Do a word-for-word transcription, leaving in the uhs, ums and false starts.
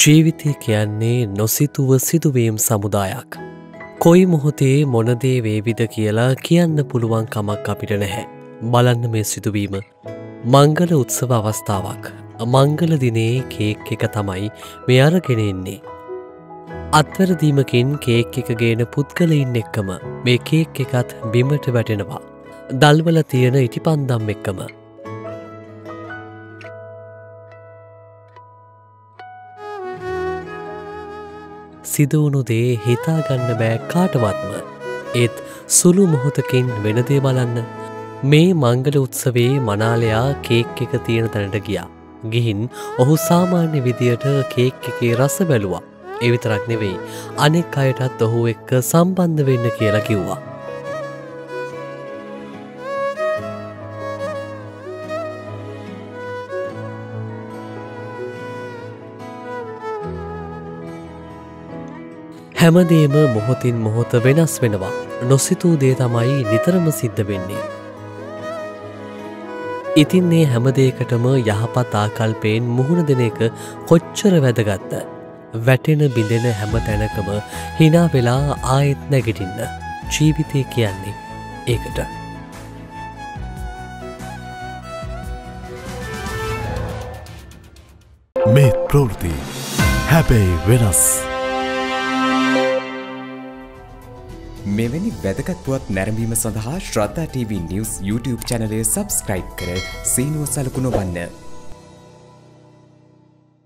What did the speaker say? ජීවිතය කියන්නේ නොසිතුව සිදුවීම් සමුදායක්. කොයි මොහොතේ මොනදේ වේවිද කියලා කියන්න පුළුවන් කමක් අපිට නැහැ. බලන්න මේ සිදුවීම. මංගල උත්සව අවස්ථාවක්. මංගල දිනේ කේක් එක තමයි මේ අරගෙන ඉන්නේ. අත්වැරදීමකින් කේක් එක ගේන පුද්ගලයින් එක්කම මේ කේක් එකත් බිමට වැටෙනවා. දල්වල තියෙන ඉටිපන්දම් එක්කම. සිදුවුණු දේ හිතාගන්න බෑ කාටවත්ම. ඒත් සුළු මොහොතකින් වෙනදේ බලන්න. මේ මංගල උත්සවේ මනාලයා කේක් එක තියෙන තැනට ගියා. ගිහින් ඔහු සාමාන්‍ය විදියට කේක් එකේ රස බැලුවා. ඒ විතරක් නෙවෙයි අනෙක් අයටත් ඔහු එක්ක සම්බන්ධ වෙන්න කියලා කිව්වා. හැමදේම මොහොතින් මොහොත වෙනස් වෙනවා. නොසිතූ දේ තමයි නිතරම සිද්ධ වෙන්නේ. ඉතින් මේ හැමදේකටම යහපත් ආකල්පයෙන් මුහුණ දෙන එක කොච්චර වැදගත්ද? වැටෙන බිඳෙන හැම තැනකම hina වෙලා ආයෙත් නැගිටින්න. ජීවිතය කියන්නේ ඒකට. මේ ප්‍රවෘත්ති හැබැයි වෙනස්. මෙවැනි වැදගත් පුවත් නැරඹීම සඳහා Shraddha TV news YouTube channel එක subscribe කර සීනුව සලකුණු වන්න.